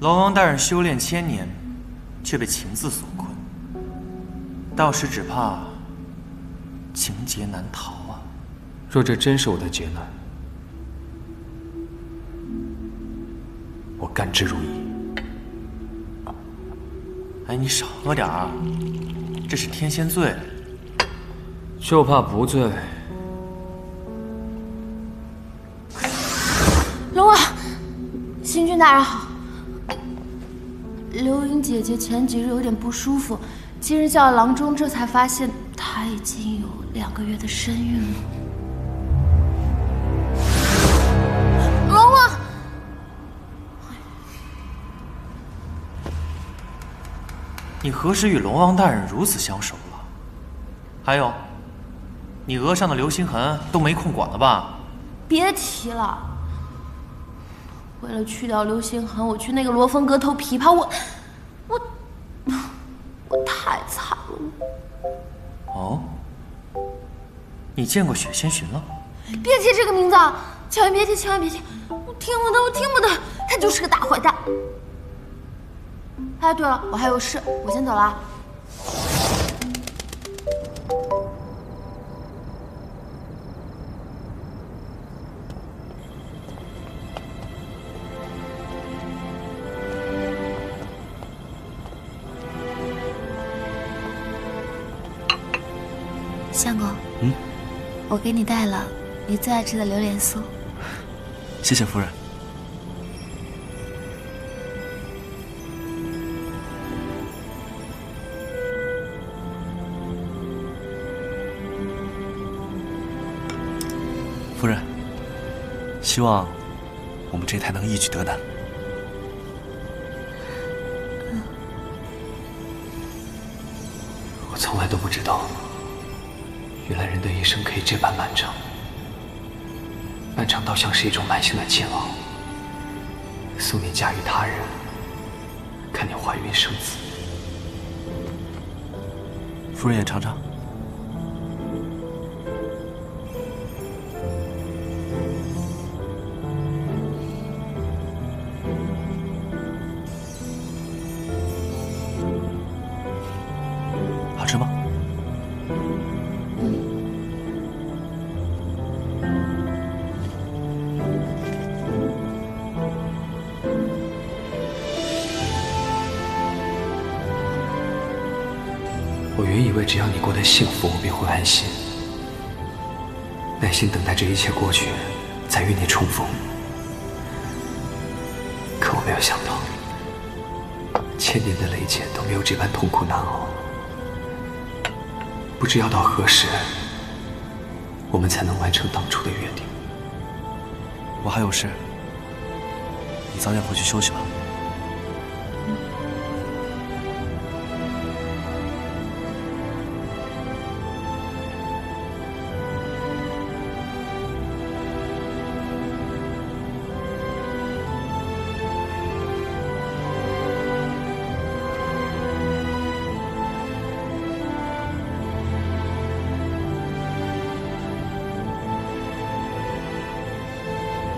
龙王大人修炼1000年，却被情字所困，到时只怕情劫难逃啊！若这真是我的劫难，我甘之如饴。哎，你少喝点啊，这是天仙醉了。就怕不醉。 龙王，星君大人好。流云姐姐前几日有点不舒服，今日叫郎中，这才发现她已经有2个月的身孕了。龙王，你何时与龙王大人如此相熟了？还有，你额上的流星痕都没空管了吧？别提了。 为了去掉流星痕，我去那个罗峰阁偷琵琶，我太惨了。哦，你见过雪仙寻了？别提这个名字，千万别提，千万别提！我听不得，他就是个大坏蛋。哎，对了，我还有事，我先走了啊。 相公，嗯，我给你带了你最爱吃的榴莲酥。谢谢夫人。夫人，希望我们这台能一举得难。 我从来都不知道，原来人的一生可以这般漫长，漫长到像是一种慢性的煎熬。送你嫁与他人，看你怀孕生子。夫人也尝尝。只要你过得幸福，我便会安心，耐心等待这一切过去，再与你重逢。可我没有想到，1000年的累劫都没有这般痛苦难熬。不知要到何时，我们才能完成当初的约定。我还有事，你早点回去休息吧。